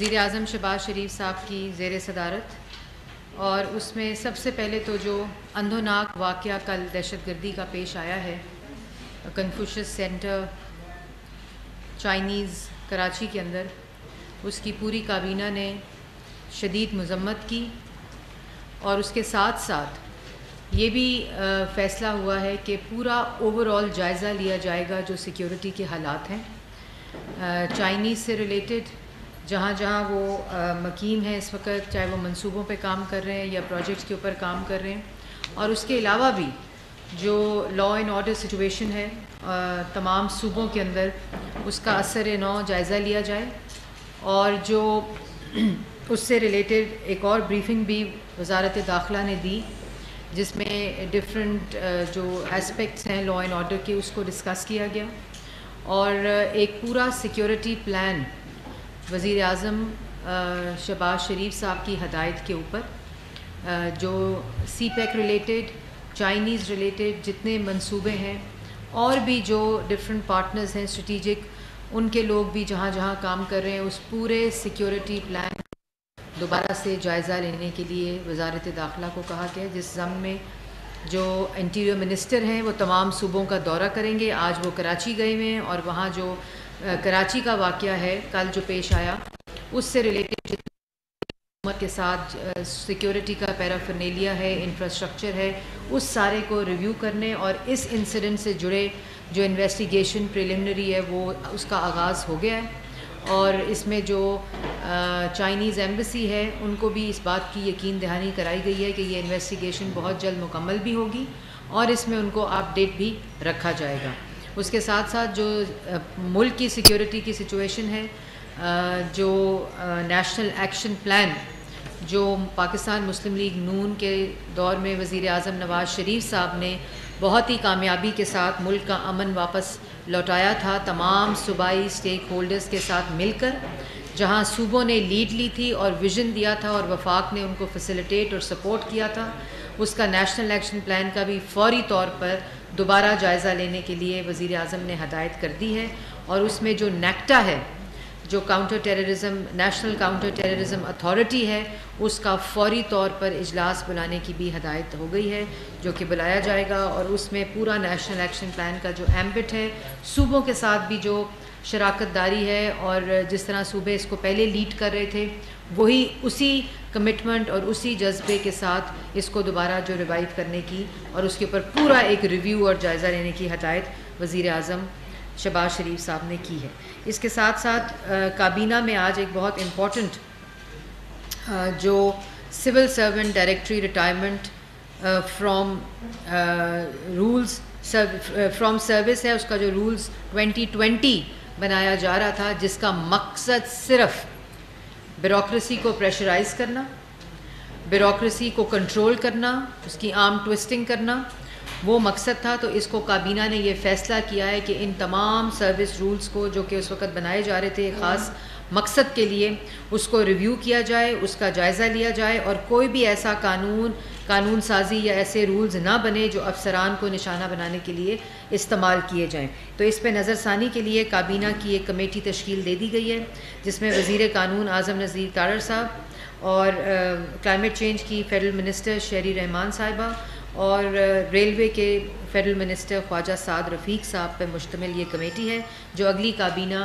वज़ीर आज़म शहबाज़ शरीफ साहब की ज़ेर सदारत, और उसमें सबसे पहले तो जो अंधोनाक वाक़या कल दहशतगर्दी का पेश आया है कन्फ्यूशियस सेंटर चाइनीज़ कराची के अंदर, उसकी पूरी काबीना ने शदीद मजम्मत की। और उसके साथ साथ ये भी फ़ैसला हुआ है कि पूरा ओवरऑल जायज़ा लिया जाएगा जो सिक्योरिटी के हालात हैं चाइनीज़ से रिलेटेड, जहाँ जहाँ वो मकीन हैं इस वक्त, चाहे वो मंसूबों पे काम कर रहे हैं या प्रोजेक्ट्स के ऊपर काम कर रहे हैं। और उसके अलावा भी जो लॉ एंड ऑर्डर सिचुएशन है तमाम सूबों के अंदर, उसका असर नौ जायज़ा लिया जाए। और जो उससे रिलेटेड एक और ब्रीफिंग भी वजारत दाखिला ने दी, जिसमें डिफरेंट जो एस्पेक्ट्स हैं लॉ एंड ऑर्डर के, उसको डिस्कस किया गया। और एक पूरा सिक्योरिटी प्लान वज़ीर आज़म शहबाज़ शरीफ साहब की हदायत के ऊपर, जो CPEC related, Chinese related जितने मंसूबे हैं, और भी जो डिफरेंट पार्टनर्स हैं स्ट्रेटिजिक, उनके लोग भी जहाँ जहाँ काम कर रहे हैं, उस पूरे सिक्योरिटी प्लान दोबारा से जायज़ा लेने के लिए वजारत दाखिला को कहा गया। जिस ज़म में जो इंटीरियर मिनिस्टर हैं वो तमाम सूबों का दौरा करेंगे। आज वो कराची गए हुए हैं और वहाँ जो कराची का वाक़या है कल जो पेश आया, उससे रिलेटेड हुकूमत के साथ सिक्योरिटी का पैराफर्नेलिया है, इंफ्रास्ट्रक्चर है, उस सारे को रिव्यू करने, और इस इंसिडेंट से जुड़े जो इन्वेस्टिगेशन प्रिलिमिनरी है वो उसका आगाज़ हो गया है। और इसमें जो चाइनीज़ एम्बेसी है उनको भी इस बात की यकीन दहानी कराई गई है कि ये इन्वेस्टिगेशन बहुत जल्द मुकम्मल भी होगी और इसमें उनको अपडेट भी रखा जाएगा। उसके साथ साथ जो मुल्क की सिक्योरिटी की सिचुएशन है, जो नेशनल एक्शन प्लान जो पाकिस्तान मुस्लिम लीग नून के दौर में वज़ीर आज़म नवाज़ शरीफ साहब ने बहुत ही कामयाबी के साथ मुल्क का अमन वापस लौटाया था तमाम सूबाई स्टेक होल्डर्स के साथ मिलकर, जहां सूबों ने लीड ली थी और विजन दिया था और वफाक ने उनको फैसिलिटेट और सपोर्ट किया था, उसका नेशनल एक्शन प्लान का भी फौरी तौर पर दोबारा जायज़ा लेने के लिए वज़ीर आज़म ने हदायत कर दी है। और उसमें जो नेक्टा है, जो counter terrorism national counter terrorism authority है, उसका फौरी तौर पर इजलास बुलाने की भी हदायत हो गई है जो कि बुलाया जाएगा। और उसमें पूरा नेशनल एक्शन प्लान का जो एम्बिट है, सूबों के साथ भी जो शराकत दारी है, और जिस तरह सूबे इसको पहले लीड कर रहे थे वही उसी कमिटमेंट और उसी जज्बे के साथ इसको दोबारा जो रिवाइव करने की और उसके ऊपर पूरा एक रिव्यू और जायज़ा लेने की हदायत वज़ीर आज़म शहबाज़ शरीफ साहब ने की है। इसके साथ साथ काबीना में आज एक बहुत इम्पॉर्टेंट जो civil servant directory retirement from service है, उसका जो रूल्स 2020 बनाया जा रहा था, जिसका मकसद सिर्फ ब्यूरोक्रेसी को प्रेशराइज़ करना, ब्यूरोक्रेसी को कंट्रोल करना, उसकी आर्म ट्विस्टिंग करना, वो मकसद था। तो इसको काबीना ने ये फ़ैसला किया है कि इन तमाम सर्विस रूल्स को जो कि उस वक़्त बनाए जा रहे थे ख़ास मकसद के लिए, उसको रिव्यू किया जाए, उसका जायज़ा लिया जाए, और कोई भी ऐसा कानून साजी या ऐसे रूल्स ना बने जो अफसरान को निशाना बनाने के लिए इस्तेमाल किए जाएँ। तो इस पर नज़रसानी के लिए काबीना की एक कमेटी तश्कील दे दी गई है, जिसमें वज़ीर कानून आज़म नज़ीर तारर साहब और क्लाइमेट चेंज की फेडरल मिनिस्टर शेरी रहमान साहिबा और रेलवे के फेडरल मिनिस्टर ख्वाजा साद रफीक साहब पर मुश्तमिल ये कमेटी है, जो अगली काबीना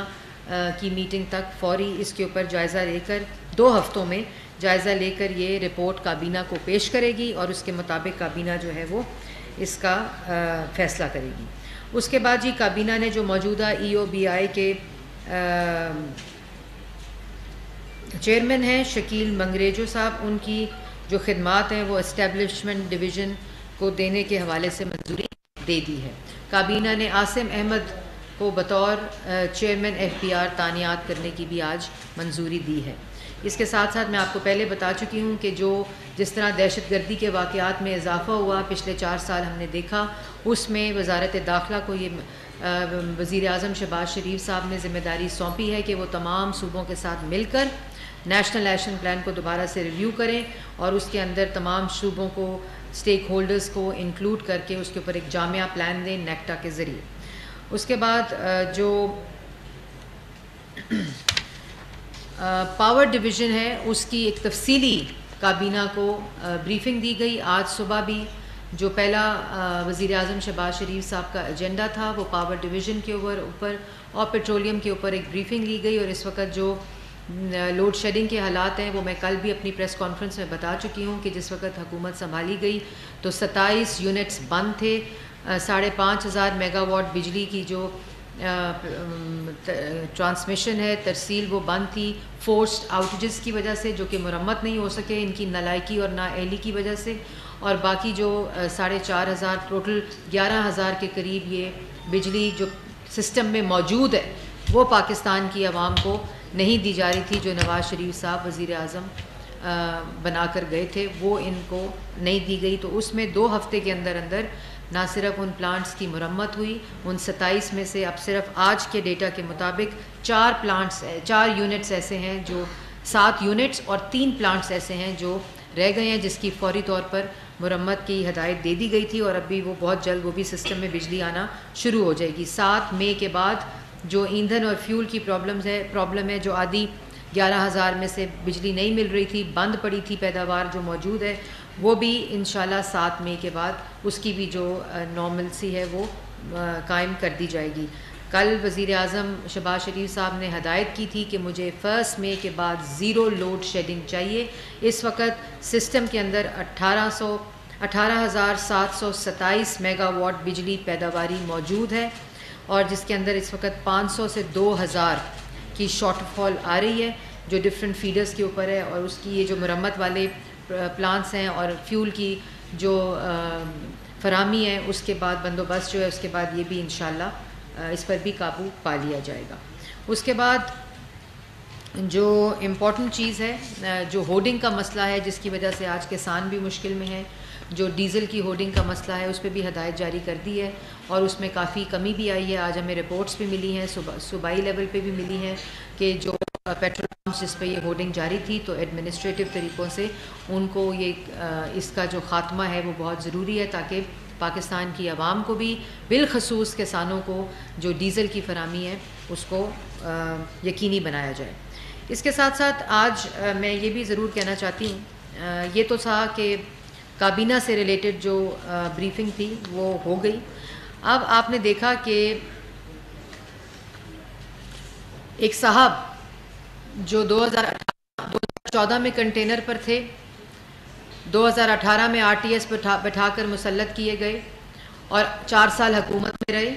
की मीटिंग तक फौरी इसके ऊपर जायज़ा लेकर 2 हफ्तों में जायज़ा लेकर ये रिपोर्ट काबीना को पेश करेगी और उसके मुताबिक काबीना जो है वो इसका फ़ैसला करेगी। उसके बाद जी काबीना ने जो मौजूदा EOBI के चेयरमैन हैं शकील मंगरेजो साहब, उनकी जो खिदमात हैं वो इस्टेब्लिशमेंट डिवीज़न को देने के हवाले से मंजूरी दे दी है। काबीना ने आसिम अहमद को बतौर चेयरमैन FPR तायनात करने की भी आज मंजूरी दी है। इसके साथ साथ मैं आपको पहले बता चुकी हूँ कि जो जिस तरह दहशतगर्दी के वाक़यात में इजाफ़ा हुआ पिछले 4 साल हमने देखा, उसमें वजारत दाखिला को ये वज़ीर आज़म शहबाज़ शरीफ साहब ने ज़िम्मेदारी सौंपी है कि वो तमाम सूबों के साथ मिलकर नेशनल एक्शन प्लान को दोबारा से रिव्यू करें और उसके अंदर तमाम सूबों को, स्टेक होल्डर्स को इंक्लूड करके उसके ऊपर एक जामिया प्लान दें नेक्टा के ज़रिए। उसके बाद जो पावर डिवीज़न है उसकी एक तफसीली काबीना को ब्रीफिंग दी गई। आज सुबह भी जो पहला वज़ीर आज़म शहबाज़ शरीफ साहब का एजेंडा था वो पावर डिवीज़न के ऊपर और पेट्रोलियम के ऊपर एक ब्रीफिंग ली गई। और इस वक्त जो लोड शेडिंग के हालात हैं वो मैं कल भी अपनी प्रेस कॉन्फ्रेंस में बता चुकी हूँ कि जिस वक्त हुकूमत संभाली गई तो 27 यूनिट्स बंद थे। 5,500 मेगावाट बिजली की जो ट्रांसमिशन है तरसील वो बंद थी फोर्स्ड आउटेजेस की वजह से, जो कि मरम्मत नहीं हो सके इनकी नालायकी और नाएहली की वजह से। और बाकी जो 4,500 टोटल 11,000 के करीब ये बिजली जो सिस्टम में मौजूद है वो पाकिस्तान की आवाम को नहीं दी जा रही थी। जो नवाज़ शरीफ साहब वज़ीर आज़म बना कर गए थे वो इनको नहीं दी गई। तो उसमें 2 हफ्ते के अंदर अंदर ना सिर्फ उन प्लांट्स की मरम्मत हुई, उन 27 में से अब सिर्फ आज के डेटा के मुताबिक 4 यूनिट्स ऐसे हैं जो 7 यूनिट्स और 3 प्लांट्स ऐसे हैं जो रह गए हैं जिसकी फौरी तौर पर मरम्मत की हदायत दे दी गई थी। और अभी वो बहुत जल्द वो भी सिस्टम में बिजली आना शुरू हो जाएगी। 7 मई के बाद जो ईंधन और फ्यूल की प्रॉब्लम है जो आधी 11,000 में से बिजली नहीं मिल रही थी, बंद पड़ी थी पैदावार जो मौजूद है, वो भी इंशाल्लाह 7 मई के बाद उसकी भी जो नॉर्मलसी है वो कायम कर दी जाएगी। कल वज़ीर आज़म शहबाज़ शरीफ साहब ने हदायत की थी कि मुझे 1 मई के बाद ज़ीरो लोड शेडिंग चाहिए। इस वक्त सिस्टम के अंदर 18,727 मेगावाट बिजली पैदावारी मौजूद है और जिसके अंदर इस वक्त 500 से 2,000 की शॉर्टफॉल आ रही है जो डिफरेंट फीडर्स के ऊपर है। और उसकी ये जो मरम्मत वाले प्लांट्स हैं और फ्यूल की जो फराहमी है उसके बाद बंदोबस्त जो है उसके बाद ये भी इंशाल्लाह इस पर भी काबू पा लिया जाएगा। उसके बाद जो इम्पॉर्टेंट चीज़ है जो होर्डिंग का मसला है जिसकी वजह से आज किसान भी मुश्किल में है, जो डीज़ल की होर्डिंग का मसला है उस पर भी हदायत जारी कर दी है और उसमें काफ़ी कमी भी आई है। आज हमें रिपोर्ट्स भी मिली हैं, सूबाई लेवल पे भी मिली हैं कि जो पेट्रोल पम्प जिस पर ये होर्डिंग जारी थी तो एडमिनिस्ट्रेटिव तरीक़ों से उनको ये इसका जो खात्मा है वो बहुत ज़रूरी है ताकि पाकिस्तान की आवाम को भी बिलखसूस किसानों को जो डीज़ल की फराहमी है उसको यकीनी बनाया जाए। इसके साथ साथ आज मैं ये भी ज़रूर कहना चाहती हूँ, ये तो था कि काबीना से रिलेटेड जो ब्रीफिंग थी वो हो गई। अब आपने देखा कि एक साहब जो 2014 में कंटेनर पर थे, 2018 में RTS बैठाकर मुसल्लत किए गए और 4 साल हुकूमत में रहे।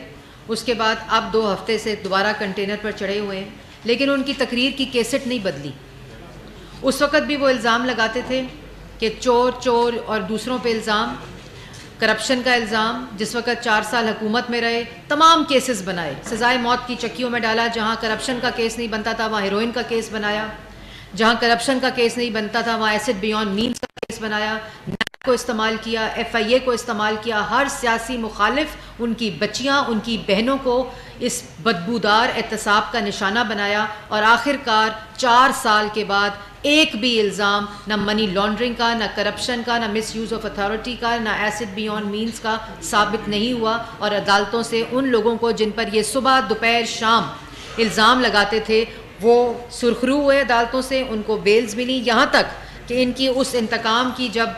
उसके बाद अब 2 हफ्ते से दोबारा कंटेनर पर चढ़े हुए हैं, लेकिन उनकी तकरीर की कैसेट नहीं बदली। उस वक़्त भी वो इल्ज़ाम लगाते थे कि चोर और दूसरों पे इल्ज़ाम, करप्शन का इल्ज़ाम। जिस वक़्त 4 साल हुकूमत में रहे तमाम केसेस बनाए, सज़ाए मौत की चक्कियों में डाला। जहाँ करप्शन का केस नहीं बनता था वहाँ हेरोइन का केस बनाया, जहाँ करप्शन का केस नहीं बनता था वहाँ एसिड बियॉन्ड मीन्स का केस बनाया, नैब को इस्तेमाल किया, FIA को इस्तेमाल किया। हर सियासी मुखालिफ, उनकी बच्चियाँ, उनकी बहनों को इस बदबूदार एहतसाब का निशाना बनाया। और आखिरकार 4 साल के बाद एक भी इल्ज़ाम ना मनी लॉन्ड्रिंग का, ना करप्शन का, ना मिस यूज़ ऑफ अथॉरिटी का, ना एसिड बियॉन्ड मीन्स का साबित नहीं हुआ। और अदालतों से उन लोगों को जिन पर ये सुबह दोपहर शाम इल्ज़ाम लगाते थे वो सुरखरू हुए, अदालतों से उनको बेल्स मिली। यहाँ तक कि इनकी उस इंतकाम की जब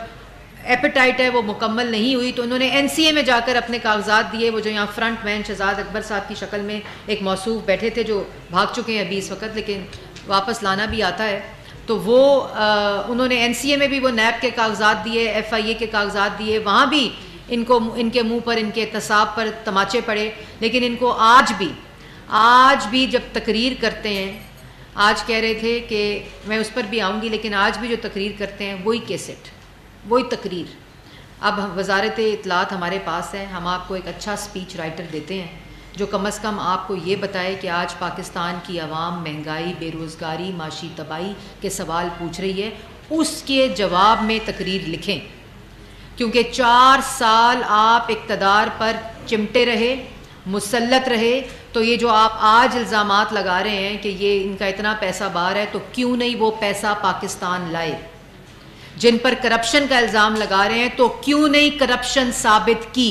एपेटाइट है वो मुकम्मल नहीं हुई तो उन्होंने NCA में जाकर अपने कागजात दिए। वो जो यहाँ फ्रंट मैन शहजाद अकबर साहब की शक्ल में एक मौसूफ बैठे थे जो भाग चुके हैं अभी इस वक्त, लेकिन वापस लाना भी आता है, तो वो उन्होंने NCA में भी वो नैब के कागजात दिए, FIA के कागजात दिए। वहाँ भी इनको, इनके मुंह पर, इनके एहतसाब पर तमाचे पड़े। लेकिन इनको आज भी जब तकरीर करते हैं, आज कह रहे थे कि मैं उस पर भी आऊँगी, लेकिन आज भी जो तकरीर करते हैं वही कैसेट, वही तकरीर। अब वजारत इतलात हमारे पास है, हम आपको एक अच्छा स्पीच राइटर देते हैं जो कम से कम आपको ये बताए कि आज पाकिस्तान की आवाम महंगाई, बेरोज़गारी, माशी तबाही के सवाल पूछ रही है, उसके जवाब में तकरीर लिखें। क्योंकि 4 साल आप इक़्तिदार पर चिमटे रहे, मुसल्लत रहे, तो ये जो आप आज इल्ज़ामात लगा रहे हैं कि ये इनका इतना पैसा बाहर है, तो क्यों नहीं वो पैसा पाकिस्तान लाए? जिन पर करप्शन का इल्ज़ाम लगा रहे हैं तो क्यों नहीं करप्शन साबित की?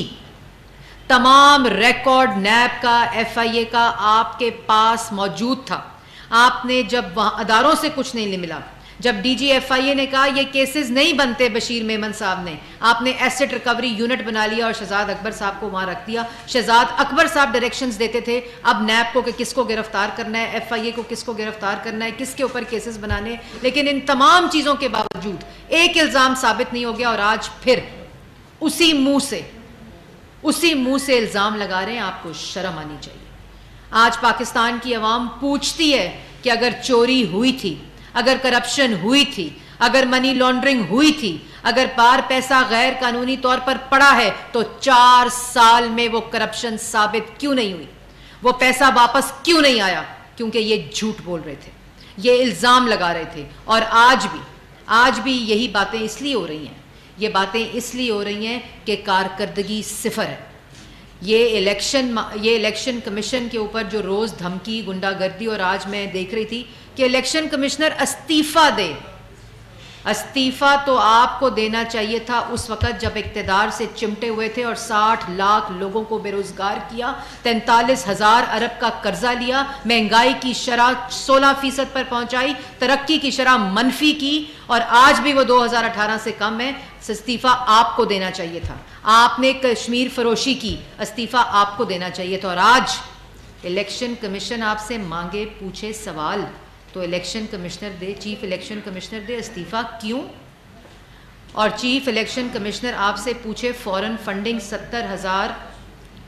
तमाम रिकॉर्ड नैब का, FIA का आपके पास मौजूद था। आपने जब वहाँ अदारों से कुछ नहीं मिला, जब DGFIA ने कहा ये केसेस नहीं बनते बशीर मेमन साहब ने, आपने एसेट रिकवरी यूनिट बना लिया और शहजाद अकबर साहब को वहाँ रख दिया। शहजाद अकबर साहब डायरेक्शंस देते थे अब नैब को कि किसको गिरफ्तार करना है, FIA को किसको गिरफ्तार करना है, किसके ऊपर केसेस बनाने। लेकिन इन तमाम चीज़ों के बावजूद एक इल्ज़ाम साबित नहीं हो गया और आज फिर उसी मुँह से इल्ज़ाम लगा रहे हैं। आपको शर्म आनी चाहिए। आज पाकिस्तान की आवाम पूछती है कि अगर चोरी हुई थी, अगर करप्शन हुई थी, अगर मनी लॉन्ड्रिंग हुई थी, अगर पार पैसा गैर कानूनी तौर पर पड़ा है, तो 4 साल में वो करप्शन साबित क्यों नहीं हुई, वो पैसा वापस क्यों नहीं आया? क्योंकि ये झूठ बोल रहे थे, ये इल्ज़ाम लगा रहे थे। और आज भी यही बातें इसलिए हो रही हैं, ये बातें इसलिए हो रही हैं कि कारकर्दगी सिफर है। ये इलेक्शन कमीशन के ऊपर जो रोज़ धमकी, गुंडागर्दी, और आज मैं देख रही थी कि इलेक्शन कमिश्नर इस्तीफ़ा दे। इस्तीफ़ा तो आपको देना चाहिए था उस वक़्त जब इक़्तिदार से चिमटे हुए थे और 60 लाख लोगों को बेरोज़गार किया, 43,000 अरब का कर्ज़ा लिया, महंगाई की शरह 16% पर पहुँचाई, तरक्की की शरह मनफी की, और आज भी वो 2018 से कम है। इस्तीफ़ा आपको देना चाहिए था। आपने कश्मीर फरोशी की, इस्तीफ़ा आपको देना चाहिए था। और आज इलेक्शन कमीशन आपसे मांगे पूछे सवाल तो इलेक्शन कमिश्नर दे, चीफ इलेक्शन कमिश्नर दे इस्तीफ़ा क्यों? और चीफ इलेक्शन कमिश्नर आपसे पूछे फॉरेन फंडिंग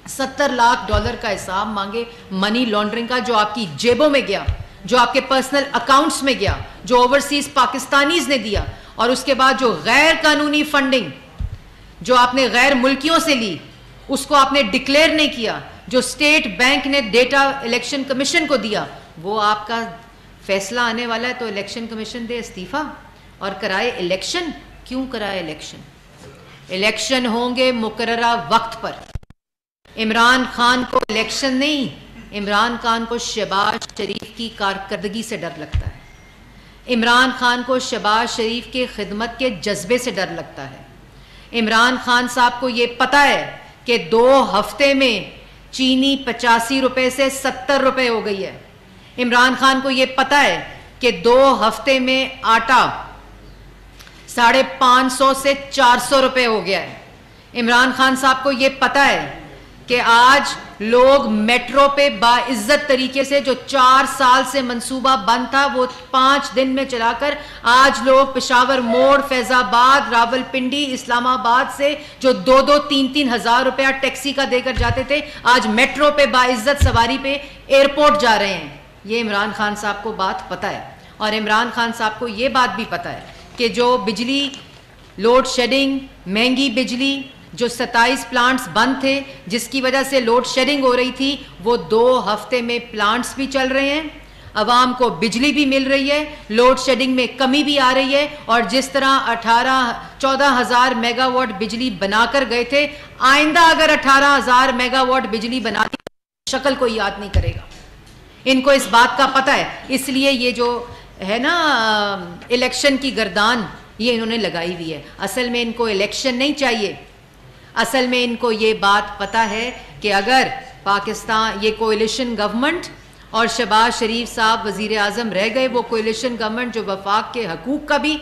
70 लाख डॉलर का हिसाब मांगे, मनी लॉन्ड्रिंग का, जो आपकी जेबों में गया, जो आपके पर्सनल अकाउंट्स में गया, जो ओवरसीज़ पाकिस्तानीज़ ने दिया, और उसके बाद जो गैर कानूनी फंडिंग जो आपने गैर मुल्कियों से ली उसको आपने डिक्लेयर नहीं किया, जो स्टेट बैंक ने डेटा इलेक्शन कमीशन को दिया, वो आपका फैसला आने वाला है। तो इलेक्शन कमीशन दे इस्तीफ़ा और कराए इलेक्शन। क्यों कराए इलेक्शन होंगे मुकर्ररा वक्त पर। इमरान खान को इलेक्शन नहीं, इमरान खान को शहबाज़ शरीफ की कारकर्दगी से डर लगता है, इमरान खान को शहबाज़ शरीफ के खिदमत के जज्बे से डर लगता है। इमरान खान साहब को ये पता है कि 2 हफ्ते में चीनी 85 रुपए से 70 रुपए हो गई है। इमरान खान को ये पता है कि 2 हफ्ते में आटा 550 से 400 रुपये हो गया है। इमरान खान साहब को ये पता है कि आज लोग मेट्रो पे बाइज्जत तरीके से जो 4 साल से मंसूबा बंद था वो 5 दिन में चलाकर आज लोग पेशावर मोड़, फैज़ाबाद, रावलपिंडी, इस्लामाबाद से जो 2-3,000 रुपया टैक्सी का देकर जाते थे आज मेट्रो पे बाइज्जत सवारी पे एयरपोर्ट जा रहे हैं। ये इमरान खान साहब को बात पता है। और इमरान खान साहब को ये बात भी पता है कि जो बिजली लोड शेडिंग, महंगी बिजली, जो 27 प्लांट्स बंद थे जिसकी वजह से लोड शेडिंग हो रही थी, वो 2 हफ्ते में प्लांट्स भी चल रहे हैं, आवाम को बिजली भी मिल रही है, लोड शेडिंग में कमी भी आ रही है। और जिस तरह 14,000 मेगावाट बिजली बनाकर गए थे, आइंदा अगर 18,000 मेगावाट बिजली बनाती शक्ल को याद नहीं करेगा। इनको इस बात का पता है, इसलिए ये जो है ना इलेक्शन की गर्दान ये इन्होंने लगाई हुई है। असल में इनको इलेक्शन नहीं चाहिए, असल में इनको ये बात पता है कि अगर पाकिस्तान, ये कोएलिशन गवर्नमेंट और शहबाज शरीफ साहब वज़ीर आज़म रह गए, वो कोएलिशन गवर्नमेंट जो वफाक के हकूक़ का भी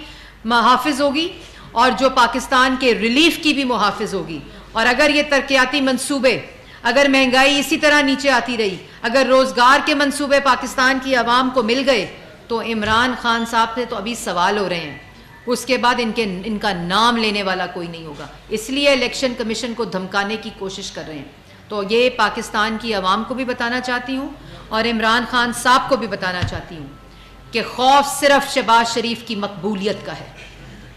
मुहाफ़िज़ होगी और जो पाकिस्तान के रिलीफ की भी मुहाफ़िज़ होगी। और अगर ये तरक्याती मनसूबे, अगर महंगाई इसी तरह नीचे आती रही, अगर रोज़गार के मनसूबे पाकिस्तान की आवाम को मिल गए, तो इमरान खान साहब से तो अभी सवाल हो रहे हैं, उसके बाद इनका नाम लेने वाला कोई नहीं होगा। इसलिए इलेक्शन कमीशन को धमकाने की कोशिश कर रहे हैं। तो ये पाकिस्तान की आवाम को भी बताना चाहती हूँ और इमरान खान साहब को भी बताना चाहती हूँ कि खौफ सिर्फ शहबाज शरीफ की मकबूलियत का है,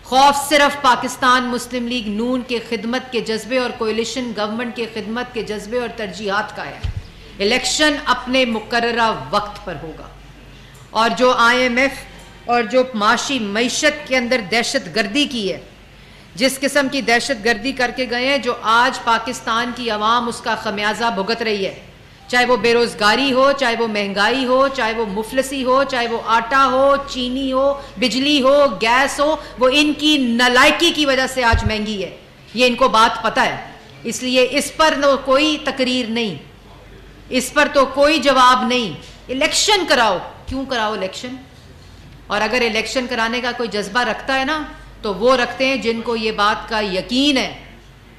खौफ सिर्फ पाकिस्तान मुस्लिम लीग नून के खिदमत के जज्बे और कोएलिशन गवर्नमेंट के खिदमत के जज्बे और तरजीहात का है। इलेक्शन अपने मुकर्ररा वक्त पर होगा। और जो IMF और जो माशी मईशत के अंदर दहशत गर्दी की है, जिस किस्म की दहशत गर्दी करके गए हैं, जो आज पाकिस्तान की आवाम उसका खमियाजा भुगत रही है, चाहे वो बेरोज़गारी हो, चाहे वो महंगाई हो, चाहे वो मुफलसी हो, चाहे वो आटा हो, चीनी हो, बिजली हो, गैस हो, वो इनकी नालायकी की वजह से आज महंगी है। ये इनको बात पता है, इसलिए इस पर तो कोई तकरीर नहीं, इस पर तो कोई जवाब नहीं। इलेक्शन कराओ, क्यों कराओ इलेक्शन। और अगर इलेक्शन कराने का कोई जज्बा रखता है ना तो वो रखते हैं जिनको ये बात का यकीन है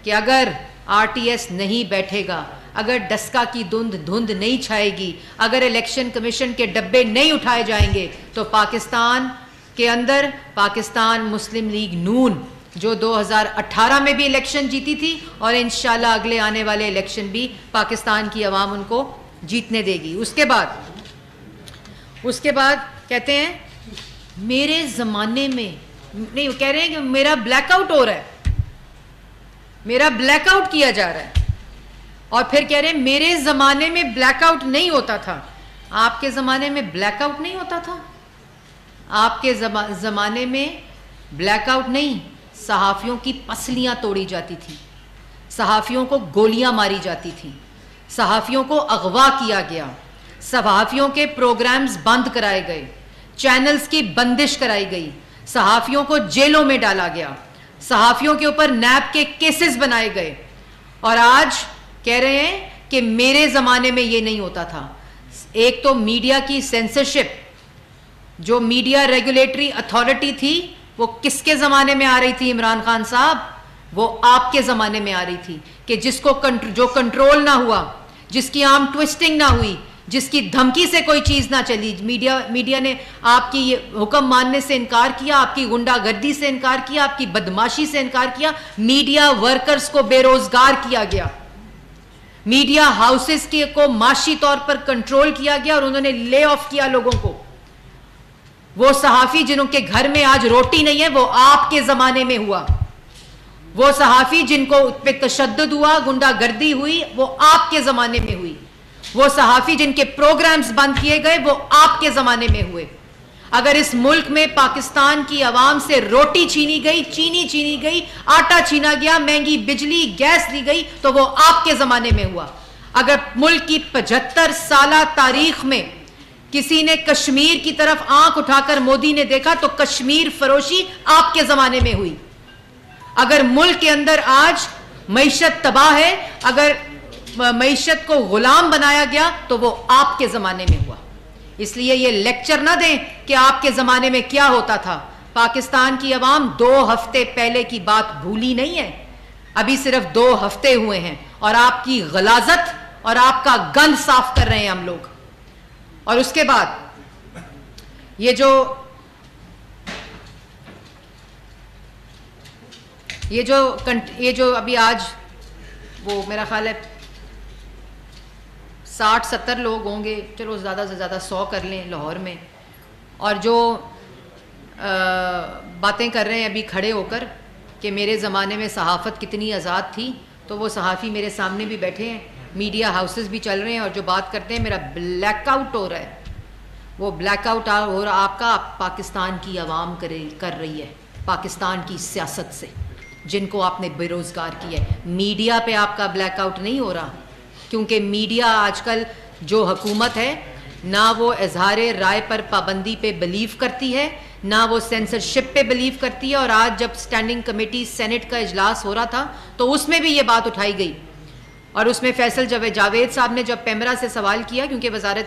कि अगर आरटीएस नहीं बैठेगा, अगर डस्का की धुंध नहीं छाएगी, अगर इलेक्शन कमीशन के डब्बे नहीं उठाए जाएंगे तो पाकिस्तान के अंदर पाकिस्तान मुस्लिम लीग नून जो 2018 में भी इलेक्शन जीती थी और इंशाल्लाह अगले आने वाले इलेक्शन भी पाकिस्तान की आवाम उनको जीतने देगी। उसके बाद कहते हैं मेरे ज़माने में नहीं, कह रहे हैं कि मेरा ब्लैकआउट हो रहा है, मेरा ब्लैकआउट किया जा रहा है। और फिर कह रहे हैं मेरे ज़माने में ब्लैकआउट नहीं होता था। आपके ज़माने में ब्लैकआउट नहीं होता था, आपके ज़माने में ब्लैकआउट नहीं, सहाफ़ियों की पसलियाँ तोड़ी जाती थी, सहाफ़ियों को गोलियाँ मारी जाती थी, सहाफ़ियों को अगवा किया गया, सहाफ़ियों के प्रोग्राम्स बंद कराए गए, चैनल्स की बंदिश कराई गई, सहाफ़ियों को जेलों में डाला गया, सहाफ़ियों के ऊपर नैब के केसेस बनाए गए। और आज कह रहे हैं कि मेरे ज़माने में ये नहीं होता था। एक तो मीडिया की सेंसरशिप, जो मीडिया रेगुलेटरी अथॉरिटी थी वो किसके ज़माने में आ रही थी इमरान खान साहब, वो आपके ज़माने में आ रही थी कि जिसको जो कंट्रोल ना हुआ, जिसकी आर्म ट्विस्टिंग ना हुई, जिसकी धमकी से कोई चीज़ ना चली। मीडिया ने आपकी ये हुक्म मानने से इनकार किया, आपकी गुंडागर्दी से इनकार किया, आपकी बदमाशी से इनकार किया, मीडिया वर्कर्स को बेरोज़गार किया गया, मीडिया हाउसेस के को माशी तौर पर कंट्रोल किया गया और उन्होंने ले ऑफ किया लोगों को। वो सहाफ़ी जिनके घर में आज रोटी नहीं है वो आपके ज़माने में हुआ, वो सहाफ़ी जिनको पे तशद्दुद हुआ, गुंडागर्दी हुई वो आपके ज़माने में हुई, वो सहाफ़ी जिनके प्रोग्राम्स बंद किए गए वो आपके ज़माने में हुए। अगर इस मुल्क में पाकिस्तान की आवाम से रोटी छीनी गई, चीनी छीनी गई, आटा छीना गया, महंगी बिजली गैस ली गई तो वो आपके ज़माने में हुआ। अगर मुल्क की 75 साल तारीख में किसी ने कश्मीर की तरफ आंख उठाकर मोदी ने देखा तो कश्मीर फरोशी आपके ज़माने में हुई। अगर मुल्क के अंदर आज मईशत तबाह है, अगर मईशत को गुलाम बनाया गया तो वो आपके ज़माने में हुआ। इसलिए ये लेक्चर ना दें कि आपके ज़माने में क्या होता था। पाकिस्तान की आवाम 2 हफ्ते पहले की बात भूली नहीं है, अभी सिर्फ 2 हफ्ते हुए हैं और आपकी गलाजत और आपका गन साफ कर रहे हैं हम लोग। और उसके बाद ये जो अभी आज वो मेरा ख्याल है 60-70 लोग होंगे, चलो ज़्यादा से ज़्यादा 100 कर लें लाहौर में, और जो बातें कर रहे हैं अभी खड़े होकर कि मेरे ज़माने में सहाफ़त कितनी आज़ाद थी, तो वो सहाफ़ी मेरे सामने भी बैठे हैं, मीडिया हाउसेस भी चल रहे हैं और जो बात करते हैं मेरा ब्लैकआउट हो रहा है, वो ब्लैकआउट हो रहा आपका पाकिस्तान की आवाम कर रही है, पाकिस्तान की सियासत से जिनको आपने बेरोज़गार किया है। मीडिया पे आपका ब्लैकआउट नहीं हो रहा, क्योंकि मीडिया आजकल जो हुकूमत है ना वो इजहारे राय पर पाबंदी पे बिलीव करती है, ना वो सेंसरशिप पे बिलीव करती है। और आज जब स्टैंडिंग कमेटी सेनेट का इजलास हो रहा था तो उसमें भी ये बात उठाई गई और उसमें फैसल जावेद साहब ने जब पैमरा से सवाल किया, क्योंकि वजारत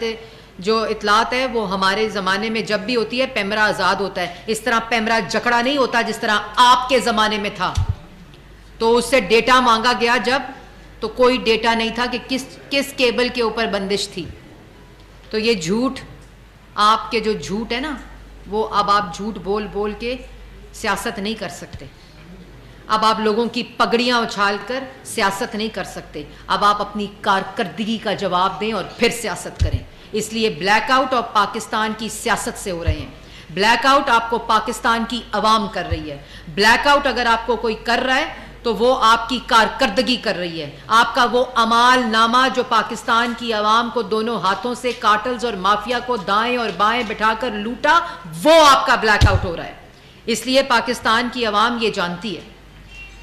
जो इतलात है वो हमारे ज़माने में जब भी होती है पैमरा आज़ाद होता है, इस तरह पैमरा जकड़ा नहीं होता जिस तरह आपके ज़माने में था। तो उससे डेटा मांगा गया जब, तो कोई डेटा नहीं था कि किस केबल के ऊपर बंदिश थी। तो ये झूठ, आपके जो झूठ है ना वो अब आप झूठ बोल बोल के सियासत नहीं कर सकते, अब आप लोगों की पगड़ियाँ उछाल कर सियासत नहीं कर सकते, अब आप अपनी कारकर्दगी का जवाब दें और फिर सियासत करें। इसलिए ब्लैकआउट और पाकिस्तान की सियासत से हो रहे हैं। ब्लैकआउट आपको पाकिस्तान की आवाम कर रही है, ब्लैकआउट अगर आपको कोई कर रहा है तो वो आपकी कारकर्दगी कर रही है, आपका वो अमाल नामा जो पाकिस्तान की आवाम को दोनों हाथों से कार्टल्स और माफिया को दाएं और बाएं बिठाकर लूटा, वो आपका ब्लैकआउट हो रहा है। इसलिए पाकिस्तान की आवाम ये जानती है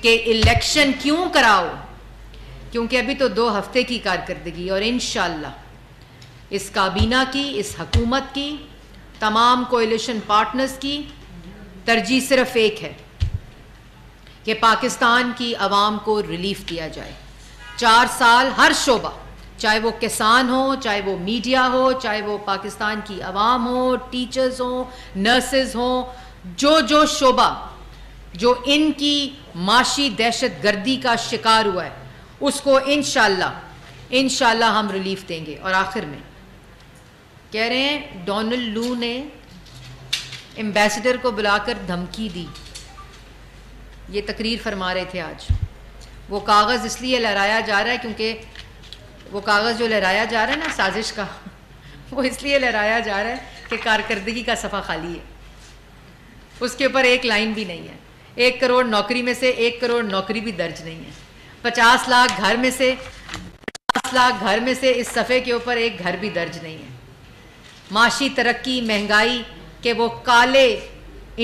कि इलेक्शन क्यों कराओ, क्योंकि अभी तो 2 हफ्ते की कारकर्दगी और इंशाल्लाह इस काबीना की, इस हकूमत की, तमाम कोएलिशन पार्टनर्स की तरजीह सिर्फ एक है कि पाकिस्तान की आवाम को रिलीफ दिया जाए। 4 साल हर शोबा, चाहे वो किसान हो, चाहे वो मीडिया हो, चाहे वो पाकिस्तान की आवाम हो, टीचर्स हो, नर्सेज हो, जो जो शोबा जो इनकी माशी दहशत गर्दी का शिकार हुआ है उसको इंशाल्लाह हम रिलीफ देंगे। और आखिर में कह रहे हैं डोनल्ड लू ने एम्बेसडर को बुलाकर धमकी दी। ये तकरीर फरमा रहे थे आज। वो कागज़ इसलिए लहराया जा रहा है क्योंकि वो कागज़ जो लहराया जा रहा है ना साजिश का, वो इसलिए लहराया जा रहा है कि कारकर्दगी का सफ़ा खाली है, उसके ऊपर एक लाइन भी नहीं है। 1 करोड़ नौकरी में से 1 करोड़ नौकरी भी दर्ज नहीं है। 50 लाख घर में से 50 लाख घर में से इस सफ़े के ऊपर एक घर भी दर्ज नहीं है। माशी तरक्की महंगाई के वो काले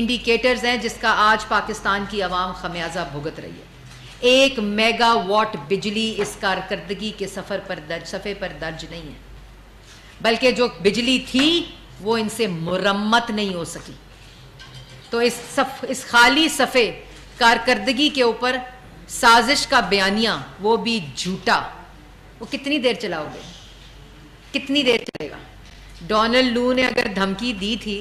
इंडिकेटर्स हैं जिसका आज पाकिस्तान की आवाम खमियाजा भुगत रही है। 1 मेगावाट बिजली इस कारकर्दगी के सफ़े पर दर्ज नहीं है, बल्कि जो बिजली थी वो इनसे मुरम्मत नहीं हो सकी। तो इस खाली सफ़े कारकर्दगी के ऊपर साजिश का बयानिया, वो भी झूठा, वो कितनी देर चलाओगे, कितनी देर चलेगा? डोनाल्ड लू ने अगर धमकी दी थी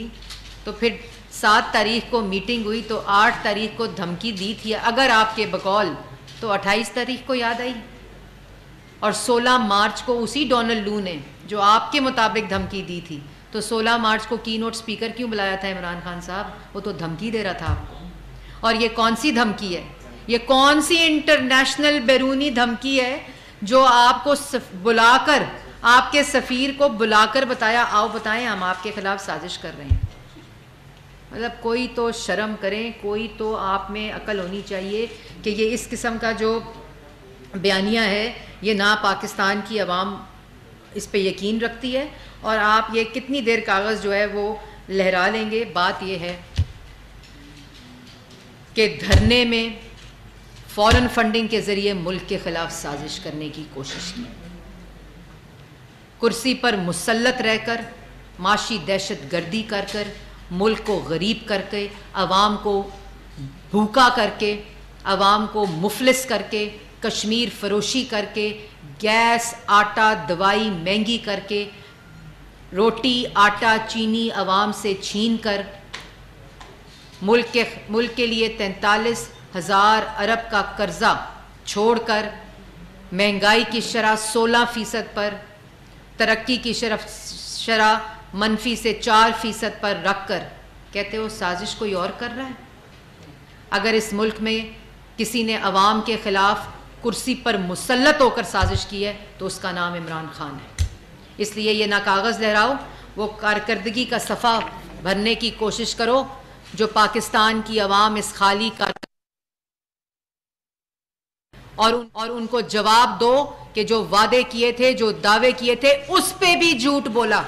तो फिर 7 तारीख को मीटिंग हुई तो 8 तारीख को धमकी दी थी अगर आपके बकौल, तो 28 तारीख को याद आई। और 16 मार्च को उसी डोनाल्ड लू ने जो आपके मुताबिक धमकी दी थी, तो 16 मार्च को कीनोट स्पीकर क्यों बुलाया था इमरान खान साहब? वो तो धमकी दे रहा था आपको। और ये कौन सी धमकी है? ये कौन सी इंटरनेशनल बैरूनी धमकी है जो आपको बुलाकर, आपके सफ़ीर को बुलाकर बताया आओ बताएं हम आपके ख़िलाफ़ साजिश कर रहे हैं। मतलब कोई तो शर्म करें, कोई तो आप में अकल होनी चाहिए कि ये इस किस्म का जो बयानिया है ये ना पाकिस्तान की आवाम इस पे यकीन रखती है, और आप ये कितनी देर कागज़ जो है वो लहरा लेंगे। बात ये है कि धरने में फ़ॉरेन फंडिंग के ज़रिए मुल्क के ख़िलाफ़ साजिश करने की कोशिश की, कुर्सी पर मुसल्लत रहकर माशी दहशत गर्दी कर कर मुल्क को गरीब करके, आवाम को भूखा करके, आवाम को मुफलिस करके, कश्मीर फरोशी करके, गैस आटा दवाई महंगी करके, रोटी आटा चीनी आवाम से छीन कर मुल्क के लिए 43,000 अरब का कर्जा छोड़ कर, महंगाई की शरह 16% पर, तरक्की की शरह मनफी से 4% पर रख कर कहते हो साजिश कोई और कर रहा है। अगर इस मुल्क में किसी ने अवाम के ख़िलाफ़ कुर्सी पर मुसल्लत होकर साजिश की है तो उसका नाम इमरान खान है। इसलिए ये ना कागज़ लहराओ, वो कारकर्दगी का सफ़ा भरने की कोशिश करो जो पाकिस्तान की आवाम इस खाली और उनको जवाब दो कि जो वादे किए थे, जो दावे किए थे, उस पर भी झूठ बोला।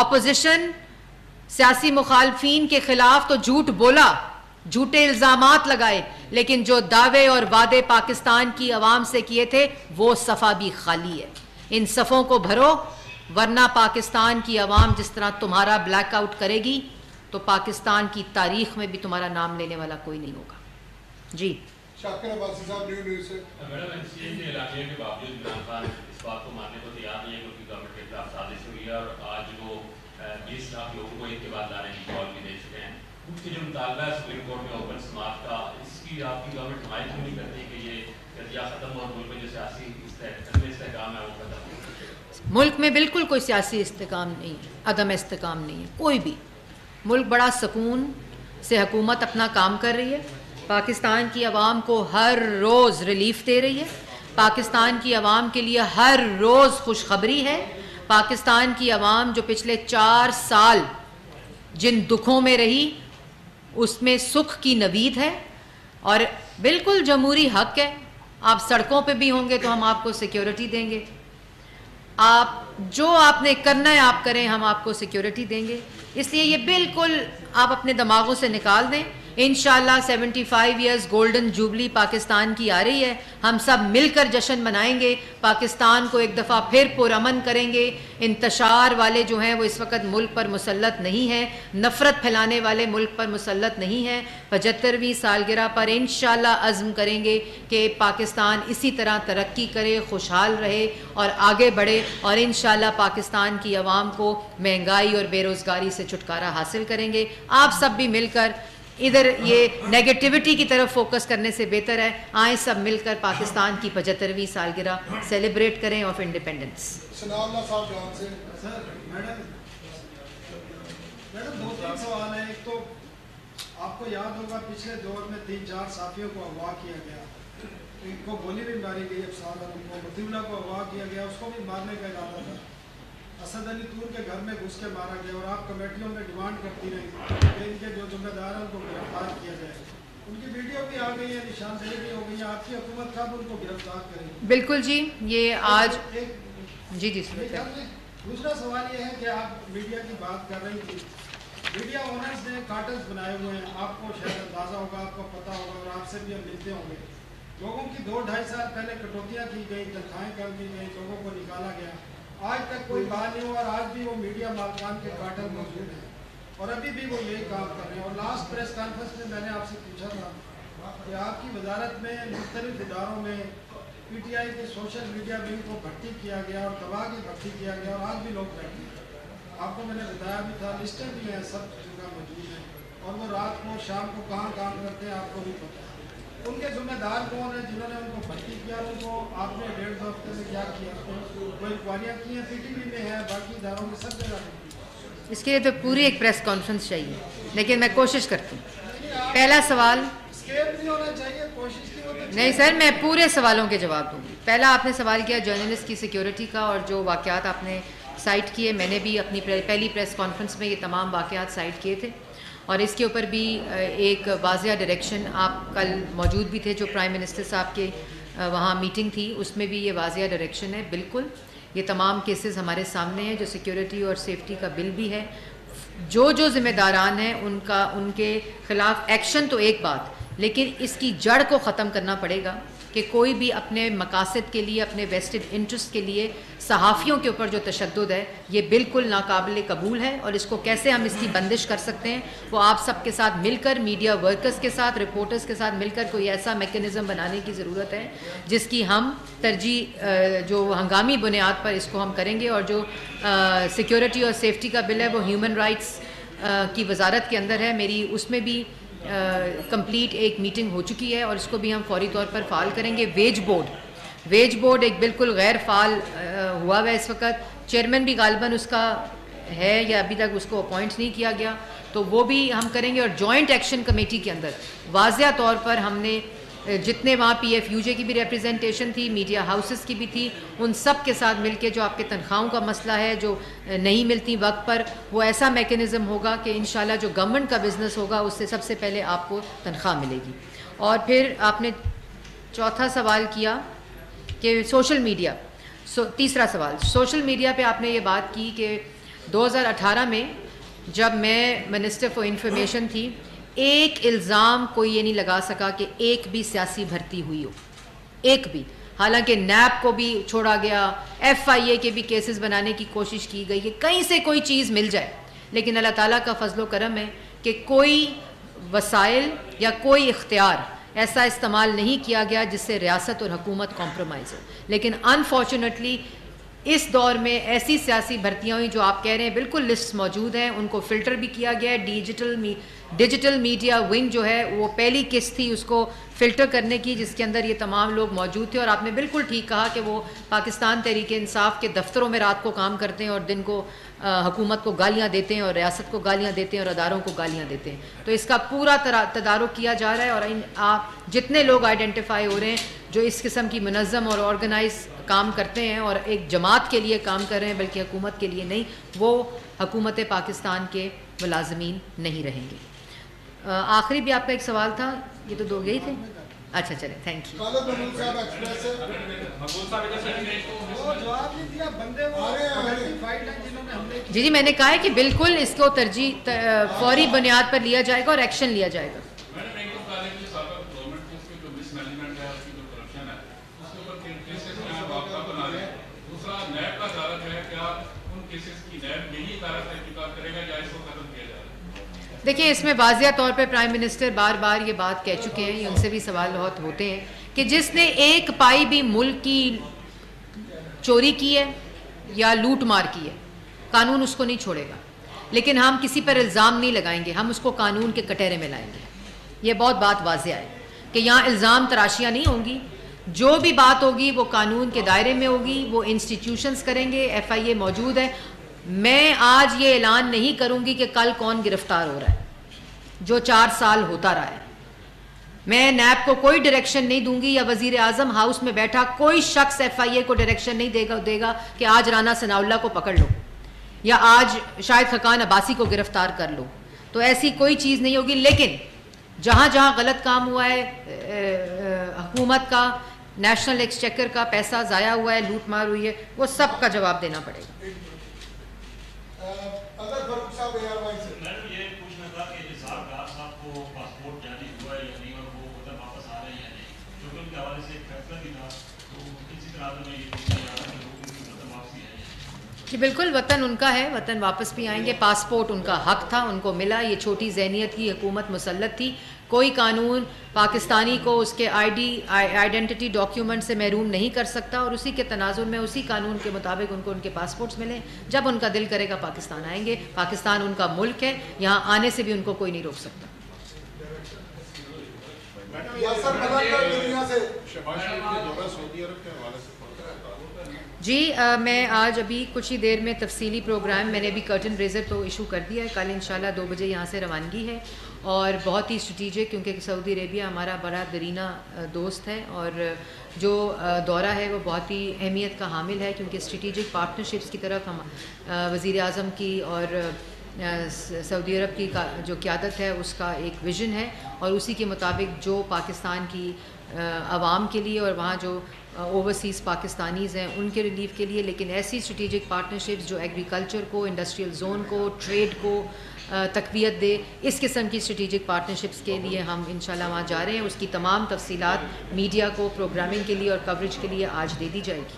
ऑपोजिशन सियासी मुखालफीन के ख़िलाफ़ तो झूठ बोला, झूठे इल्ज़ामात लगाए, लेकिन जो दावे और वादे पाकिस्तान की आवाम से किए थे वो सफ़ा भी खाली है। इन सफ़ों को भरो, वरना पाकिस्तान की आवाम जिस तरह तुम्हारा ब्लैकआउट करेगी तो पाकिस्तान की तारीख में भी तुम्हारा नाम लेने वाला कोई नहीं होगा। जी मुल्क में बिल्कुल कोई सियासी इस्तेकाम नहीं है, अदम इस्तेकाम नहीं है कोई भी। मुल्क बड़ा सुकून से हुकूमत अपना काम कर रही है, पाकिस्तान की आवाम को हर रोज़ रिलीफ दे रही है, पाकिस्तान की आवाम के लिए हर रोज़ खुशखबरी है। पाकिस्तान की आवाम जो पिछले 4 साल जिन दुखों में रही उसमें सुख की नवीद है और बिल्कुल जमहूरी हक है। आप सड़कों पे भी होंगे तो हम आपको सिक्योरिटी देंगे, आप जो आपने करना है आप करें, हम आपको सिक्योरिटी देंगे। इसलिए ये बिल्कुल आप अपने दिमागों से निकाल दें इंशाल्लाह 75 ईयर्स गोल्डन जुबली पाकिस्तान की आ रही है। हम सब मिलकर जश्न मनाएंगे, पाकिस्तान को एक दफ़ा फिर पुरअमन करेंगे। इंतशार वाले जो हैं वो इस वक्त मुल्क पर मुसल्लत नहीं हैं, नफ़रत फैलाने वाले मुल्क पर मुसल्लत नहीं हैं। 75वीं सालगिरह पर इंशाल्लाह अज़्म करेंगे कि पाकिस्तान इसी तरह तरक्की करे, खुशहाल रहे और आगे बढ़े और इंशाल्लाह पाकिस्तान की आवाम को महंगाई और बेरोज़गारी से छुटकारा हासिल करेंगे। आप सब भी मिलकर इधर ये नेगेटिविटी की तरफ फोकस करने से बेहतर है, आए सब मिलकर पाकिस्तान की 75वीं सालगिरह सेलिब्रेट करें ऑफ इंडिपेंडेंस। मैडम दो तीन सवाल है। एक तो आपको याद होगा पिछले दौर में 3-4 साथियों को अगवा किया गया, इनको गोली भी मारी गई, अफसाद मतीउल्ला को अगवा किया गया, उसको भी मारने का इरादा था। असद अली तूर के घर में घुस के मारा गया और आप कमेटियों में डिमांड करती रही कि इनके जो जिम्मेदार हैं उनको गिरफ्तार किया जाए। उनकी वीडियो भी आ गई है, निशानदेही भी हो गई है, आपकी हुकूमत कब उनको गिरफ्तार करेगी? बिल्कुल जी, ये आज जी जी। दूसरा सवाल ये है कि आप मीडिया की बात कर रही थी, मीडिया ओनर्स ने कार्टल्स बनाए हुए हैं, आपको शायद अंदाज़ा होगा, आपको पता होगा और आपसे भी हम मिलते होंगे। लोगों की 2-2.5 साल पहले कटौतियाँ की गई, तनख्वाहें कम की गई, लोगों को निकाला गया, आज तक कोई बात नहीं हुआ और आज भी वो मीडिया मालकान के कार्टल मौजूद हैं और अभी भी वो यही काम कर रहे हैं। और लास्ट प्रेस कॉन्फ्रेंस में मैंने आपसे पूछा था कि आपकी वजारत में मुख्तलिफ इदारों में पीटीआई के सोशल मीडिया विंग को भर्ती किया गया और तबाह की भर्ती किया गया और आज भी लोग बैठे हैं। आपको मैंने बताया भी था, लिस्टें भी हैं, सब जगह मौजूद हैं और वो रात को शाम को कहाँ काम करते हैं आपको भी पता है। उनके जिम्मेदार कौन है जिन्होंने उनको भर्ती किया, उनको आपने 1.5 हफ्ते में क्या किया? कोई इंक्वायरियाँ की हैं? पीटीवी में है, बाकी इधारों में सब जगह। इसके लिए तो पूरी एक प्रेस कॉन्फ्रेंस चाहिए, लेकिन मैं कोशिश करती हूँ। पहला सवाल नहीं सर, मैं पूरे सवालों के जवाब दूँगी। पहला आपने सवाल किया जर्नलिस्ट की सिक्योरिटी का और जो वाक़यात आपने साइट किए, मैंने भी अपनी पहली प्रेस कॉन्फ्रेंस में ये तमाम वाक़यात साइट किए थे और इसके ऊपर भी एक वाज़िया डायरेक्शन, आप कल मौजूद भी थे जो प्राइम मिनिस्टर साहब के वहाँ मीटिंग थी, उसमें भी ये वाज़िया डायरेक्शन है। बिल्कुल ये तमाम केसेस हमारे सामने हैं, जो सिक्योरिटी और सेफ्टी का बिल भी है। जो जो जिम्मेदारान हैं उनका उनके ख़िलाफ़ एक्शन तो एक बात, लेकिन इसकी जड़ को ख़त्म करना पड़ेगा कि कोई भी अपने मकासद के लिए, अपने वेस्टेड इंटरेस्ट के लिए सहाफ़ियों के ऊपर जो तशद्दुद है ये बिल्कुल नाकाबिले कबूल है और इसको कैसे हम इसकी बंदिश कर सकते हैं, वो आप सब के साथ मिलकर, मीडिया वर्कर्स के साथ, रिपोर्टर्स के साथ मिलकर कोई ऐसा मैकेनिज़्म बनाने की ज़रूरत है जिसकी हम तरजीह जो हंगामी बुनियाद पर इसको हम करेंगे। और जो सिक्योरिटी और सेफ्टी का बिल है वो ह्यूमन राइट्स की वजारत के अंदर है, मेरी उसमें भी कंप्लीट एक मीटिंग हो चुकी है और इसको भी हम फौरी तौर पर फ़ाल करेंगे। वेज बोर्ड एक बिल्कुल गैर फ़ाल हुआ है इस वक्त, चेयरमैन भी गालबन उसका है या अभी तक उसको अपॉइंट नहीं किया गया, तो वो भी हम करेंगे। और जॉइंट एक्शन कमेटी के अंदर वाज़िया तौर पर हमने जितने वहाँ PFUJ की भी रिप्रेजेंटेशन थी, मीडिया हाउसेस की भी थी, उन सब के साथ मिलके जो आपके तनख्वाहों का मसला है जो नहीं मिलती वक्त पर, वो ऐसा मैकेनिज़्म होगा कि इंशाल्लाह जो गवर्नमेंट का बिज़नेस होगा उससे सबसे पहले आपको तनख्वाह मिलेगी। और फिर आपने चौथा सवाल किया कि सोशल मीडिया, तीसरा सवाल सोशल मीडिया पे आपने ये बात की कि 2018 में जब मैं मिनिस्टर फॉर इंफॉर्मेशन थी, एक इल्ज़ाम कोई ये नहीं लगा सका कि एक भी सियासी भर्ती हुई हो, एक भी। हालांकि नैब को भी छोड़ा गया, FIA के भी केसेस बनाने की कोशिश की गई कि कहीं से कोई चीज़ मिल जाए, लेकिन अल्लाह ताला का फजलो करम है कि कोई वसाइल या कोई इख्तियार ऐसा इस्तेमाल नहीं किया गया जिससे रियासत और हुकूमत कॉम्प्रोमाइज़ हो। लेकिन अनफॉर्चुनेटली इस दौर में ऐसी सियासी भर्तियाँ हुई जो आप कह रहे हैं, बिल्कुल लिस्ट मौजूद हैं, उनको फ़िल्टर भी किया गया है। डिजिटल मीडिया विंग जो है वो पहली किस्त थी उसको फ़िल्टर करने की, जिसके अंदर ये तमाम लोग मौजूद थे। और आपने बिल्कुल ठीक कहा कि वो पाकिस्तान तहरीक इंसाफ के दफ्तरों में रात को काम करते हैं और दिन को हुकूमत को गालियाँ देते हैं और रियासत को गालियाँ देते हैं और अदारों को गालियाँ देते हैं। तो इसका पूरा तदारुक किया जा रहा है और आप जितने लोग आइडेंटिफाई हो रहे हैं जो इस किस्म की मुनज़्ज़म और ऑर्गेनाइज काम करते हैं और एक जमात के लिए काम कर रहे हैं बल्कि हुकूमत के लिए नहीं, वो हुकूमत पाकिस्तान के मुलाजमीन नहीं रहेंगे। आखिरी भी आपका एक सवाल था, ये तो दो गए थे। अच्छा चले, थैंक यू। जी जी, मैंने कहा है कि बिल्कुल इसको तरजीह फौरी बुनियाद पर लिया जाएगा और एक्शन लिया जाएगा। केसेस की नैब यही इदारा करेगा या इसको खत्म किया जाएगा? देखिए, इसमें वाजिया तौर पर प्राइम मिनिस्टर बार बार ये बात कह चुके हैं, उनसे भी सवाल बहुत होते हैं कि जिसने एक पाई भी मुल्क की चोरी की है या लूट मार की है, कानून उसको नहीं छोड़ेगा। लेकिन हम किसी पर इल्ज़ाम नहीं लगाएंगे, हम उसको कानून के कटहरे में लाएंगे। ये बहुत बात वाजिया है कि यहाँ इल्ज़ाम तराशियाँ नहीं होंगी, जो भी बात होगी वो कानून के दायरे में होगी, वो इंस्टीट्यूशंस करेंगे। FIA मौजूद है। मैं आज ये ऐलान नहीं करूंगी कि कल कौन गिरफ्तार हो रहा है, जो 4 साल होता रहा है। मैं नैब को कोई डायरेक्शन नहीं दूंगी या वजीर आजम हाउस में बैठा कोई शख्स FIA को डायरेक्शन नहीं देगा कि आज राना सनाउल्ला को पकड़ लो या आज शायद खकान अब्बासी को गिरफ्तार कर लो, तो ऐसी कोई चीज़ नहीं होगी। लेकिन जहाँ जहाँ गलत काम हुआ है, हुकूमत का, नेशनल एक्सचेकर का पैसा ज़ाया हुआ है, लूट मार हुई है, वो सब का जवाब देना पड़ेगा। जी बिल्कुल, वतन उनका है, वतन वापस भी आएंगे। पासपोर्ट उनका हक था, उनको मिला। ये छोटी जहनीत की हुकूमत मुसल्लत थी, कोई कानून पाकिस्तानी को उसके आइडेंटिटी डॉक्यूमेंट से महरूम नहीं कर सकता, और उसी के तनाजुर में उसी कानून के मुताबिक उनको उनके पासपोर्ट्स मिले। जब उनका दिल करेगा पाकिस्तान आएंगे, पाकिस्तान उनका मुल्क है, यहाँ आने से भी उनको कोई नहीं रोक सकता। जी मैं आज अभी कुछ ही देर में तफसीली प्रोग्राम, मैंने अभी कर्टन रेजर तो इशू कर दिया है, कल इंशाल्लाह 2 बजे यहाँ से रवानगी है। और बहुत ही स्ट्रेटेजिक, क्योंकि सऊदी अरेबिया हमारा बड़ा दरीना दोस्त है और जो दौरा है वो बहुत ही अहमियत का हामिल है, क्योंकि स्ट्रेटेजिक पार्टनरशिप्स की तरफ हम वज़ीर आज़म की और सऊदी अरब की जो क़यादत है उसका एक विज़न है, और उसी के मुताबिक जो पाकिस्तान की आवाम के लिए और वहाँ जो ओवरसीज़ पाकिस्तानीज़ हैं उनके रिलीफ के लिए, लेकिन ऐसी स्ट्रेटेजिक पार्टनरशिप्स जो एग्रीकल्चर को, इंडस्ट्रियल जोन को, ट्रेड को तक़वियत दे, इस किस्म की स्ट्रेटेजिक पार्टनरशिप्स के लिए हम इंशाल्लाह वहाँ जा रहे हैं। उसकी तमाम तफसीलात मीडिया को प्रोग्रामिंग के लिए और कवरेज के लिए आज दे दी जाएगी।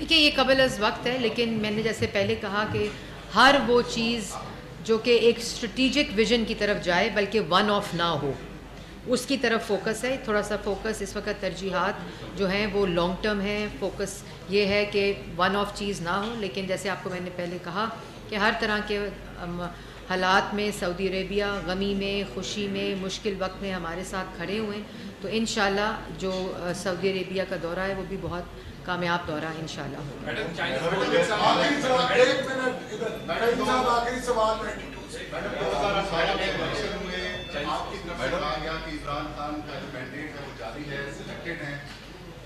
देखिए ये कबल अज़ वक्त है, लेकिन मैंने जैसे पहले कहा कि हर वो चीज़ जो कि एक स्ट्रेटेजिक विजन की तरफ जाए बल्कि वन ऑफ ना हो, उसकी तरफ फ़ोकस है। थोड़ा सा फ़ोकस इस वक्त तरजीहात जो हैं वो लॉन्ग टर्म हैं। फ़ोकस ये है कि वन ऑफ चीज़ ना हो, लेकिन जैसे आपको मैंने पहले कहा कि हर तरह के हालात में सऊदी अरेबिया गमी में, खुशी में, मुश्किल वक्त में हमारे साथ खड़े हुए, तो इंशाल्लाह जो सऊदी अरेबिया का दौरा है वो भी बहुत कामयाब दौरा इंशाल्लाह होगा। मैडम आ गया कि इमरान खान का जो मैंडेट है वो जारी है, सिलेक्टेड है।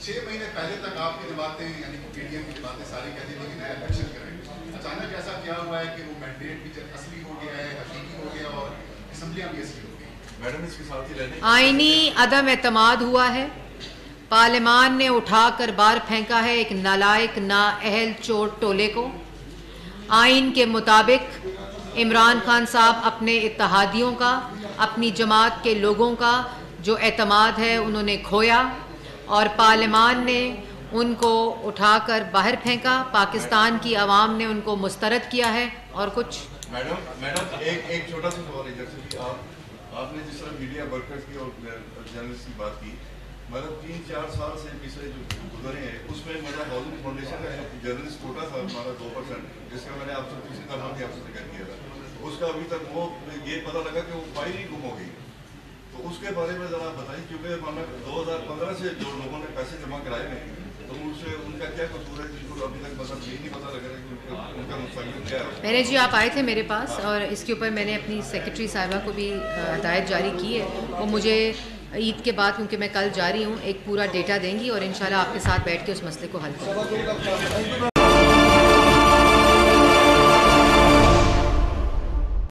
6 महीने पहले तक आपकी बातें, यानी कि PDM की बातें सारी कहती थी कि नया इलेक्शन कराएं। अचानक ऐसा क्या हुआ है कि वो मैंडेट भी असली हो गया है, हकीकी हो गया और असम्बलियाँ भी असली हो गई? मैडम इसके साथ ही लेने आईनी अदम एतमाद हुआ है, पार्लियामान ने उठा कर बाहर फेंका है एक नालायक, नाअहल, चोर टोले को। आइन के मुताबिक इमरान खान साहब अपने इत्तहादियों का, अपनी जमात के लोगों का जो एतमाद है उन्होंने खोया, और पार्लियामान ने उनको उठाकर बाहर फेंका। पाकिस्तान की आवाम ने उनको मुस्तरद किया है। और कुछ मैडम एक छोटा सा सवाल इधर से, आपने जिस तरह मीडिया वर्कर्स की और जर्नलिस्ट की बात की, मतलब 3-4 साल से पिछले जो गुजरे हैं उसमें मेरा हाउसिंग फाउंडेशन का जर्नलिस्ट कोटा था हमारा 2%, जिसका मैंने आपसे पिछली दफा भी आपसे जिक्र किया था, उसका अभी तक वो ये पता लगा कि वो फाइल ही गुम हो गई, तो उसके बारे में ज़रा बताइए, क्योंकि हमने 2015 से जो लोगों ने पैसे जमा कराए हैं तो उनसे उनका क्या कसूर है जिनको अभी तक पता नहीं पता लग रहा है उनका मुस्तकबिल क्या है? मैंने जी आप आए थे मेरे पास और इसके ऊपर मैंने अपनी सेक्रेटरी साहिबा को भी हिदायत जारी की है, और मुझे ईद के बाद, क्योंकि मैं कल जा रही हूँ, एक पूरा डेटा देंगी और इंशाल्लाह आपके साथ बैठ के उस मसले को हल करेंगे।